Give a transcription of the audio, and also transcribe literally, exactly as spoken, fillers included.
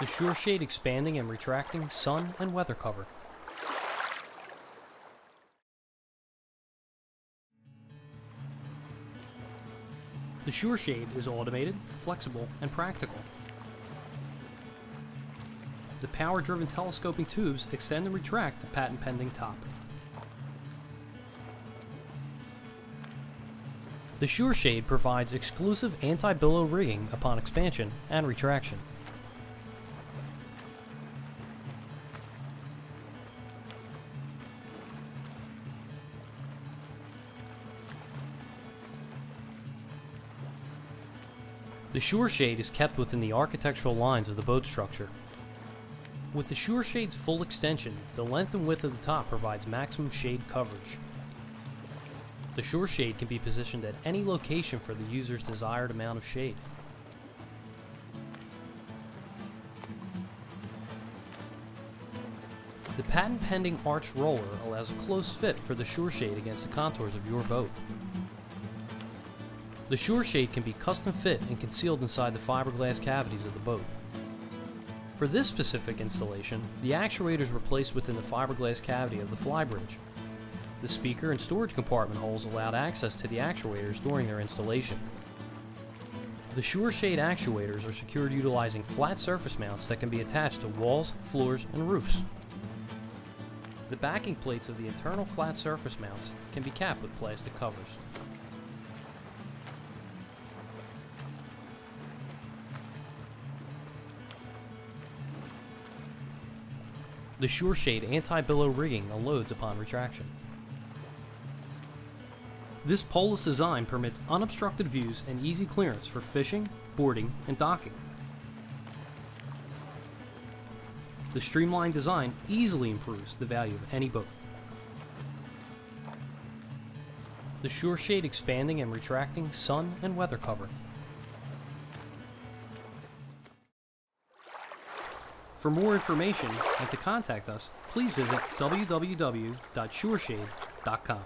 the SureShade expanding and retracting sun and weather cover. The SureShade is automated, flexible, and practical. The power-driven telescoping tubes extend and retract the patent-pending top. The SureShade provides exclusive anti-billow rigging upon expansion and retraction. The SureShade is kept within the architectural lines of the boat structure. With the SureShade's full extension, the length and width of the top provides maximum shade coverage. The SureShade can be positioned at any location for the user's desired amount of shade. The patent-pending arched roller allows a close fit for the SureShade against the contours of your boat. The SureShade can be custom fit and concealed inside the fiberglass cavities of the boat. For this specific installation, the actuators were placed within the fiberglass cavity of the flybridge. The speaker and storage compartment holes allowed access to the actuators during their installation. The SureShade actuators are secured utilizing flat surface mounts that can be attached to walls, floors, and roofs. The backing plates of the internal flat surface mounts can be capped with plastic covers. The SureShade anti-billow rigging unloads upon retraction. This poleless design permits unobstructed views and easy clearance for fishing, boarding, and docking. The streamlined design easily improves the value of any boat. The SureShade expanding and retracting sun and weather cover. For more information and to contact us, please visit w w w dot sureshade dot com.